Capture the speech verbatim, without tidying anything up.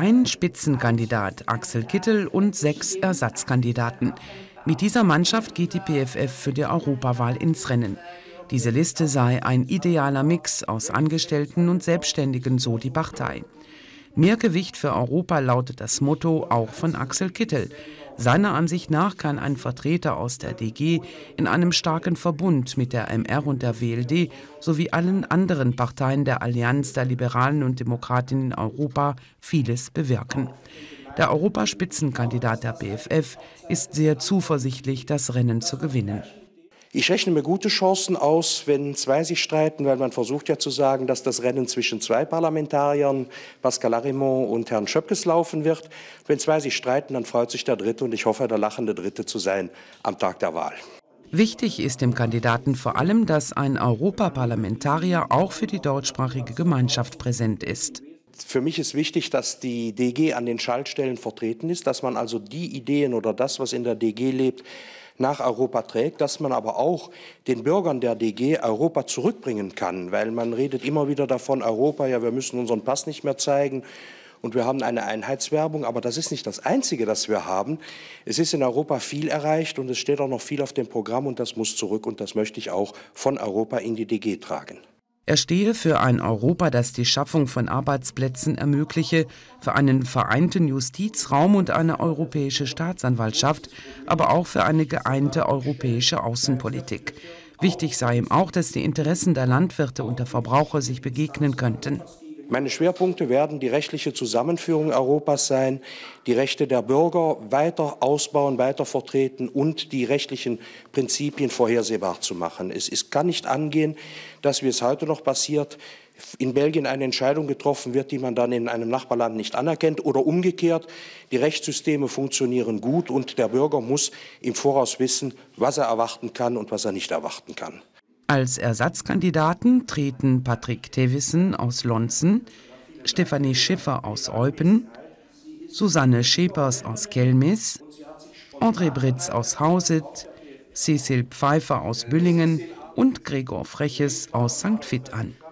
Ein Spitzenkandidat, Axel Kittel, und sechs Ersatzkandidaten. Mit dieser Mannschaft geht die P F F für die Europawahl ins Rennen. Diese Liste sei ein idealer Mix aus Angestellten und Selbstständigen, so die Partei. Mehr Gewicht für Europa lautet das Motto auch von Axel Kittel. Seiner Ansicht nach kann ein Vertreter aus der D G in einem starken Verbund mit der M R und der W L D sowie allen anderen Parteien der Allianz der Liberalen und Demokraten in Europa vieles bewirken. Der Europaspitzenkandidat der P F F ist sehr zuversichtlich, das Rennen zu gewinnen. Ich rechne mir gute Chancen aus, wenn zwei sich streiten, weil man versucht ja zu sagen, dass das Rennen zwischen zwei Parlamentariern, Pascal Arimont und Herrn Schöpkes, laufen wird. Wenn zwei sich streiten, dann freut sich der Dritte, und ich hoffe, der lachende Dritte zu sein am Tag der Wahl. Wichtig ist dem Kandidaten vor allem, dass ein Europaparlamentarier auch für die deutschsprachige Gemeinschaft präsent ist. Für mich ist wichtig, dass die D G an den Schaltstellen vertreten ist, dass man also die Ideen oder das, was in der D G lebt, nach Europa trägt, dass man aber auch den Bürgern der D G Europa zurückbringen kann, weil man redet immer wieder davon, Europa, ja, wir müssen unseren Pass nicht mehr zeigen und wir haben eine Einheitswerbung, aber das ist nicht das Einzige, das wir haben. Es ist in Europa viel erreicht und es steht auch noch viel auf dem Programm, und das muss zurück, und das möchte ich auch von Europa in die D G tragen. Er stehe für ein Europa, das die Schaffung von Arbeitsplätzen ermögliche, für einen vereinten Justizraum und eine europäische Staatsanwaltschaft, aber auch für eine geeinte europäische Außenpolitik. Wichtig sei ihm auch, dass die Interessen der Landwirte und der Verbraucher sich begegnen könnten. Meine Schwerpunkte werden die rechtliche Zusammenführung Europas sein, die Rechte der Bürger weiter ausbauen, weiter vertreten und die rechtlichen Prinzipien vorhersehbar zu machen. Es, es kann nicht angehen, dass, wie es heute noch passiert, in Belgien eine Entscheidung getroffen wird, die man dann in einem Nachbarland nicht anerkennt, oder umgekehrt. Die Rechtssysteme funktionieren gut und der Bürger muss im Voraus wissen, was er erwarten kann und was er nicht erwarten kann. Als Ersatzkandidaten treten Patrick Tewissen aus Lonzen, Stefanie Schiffer aus Eupen, Susanne Schäpers aus Kelmis, André Britz aus Hauset, Cecil Pfeiffer aus Büllingen und Gregor Freches aus Sankt Vith an.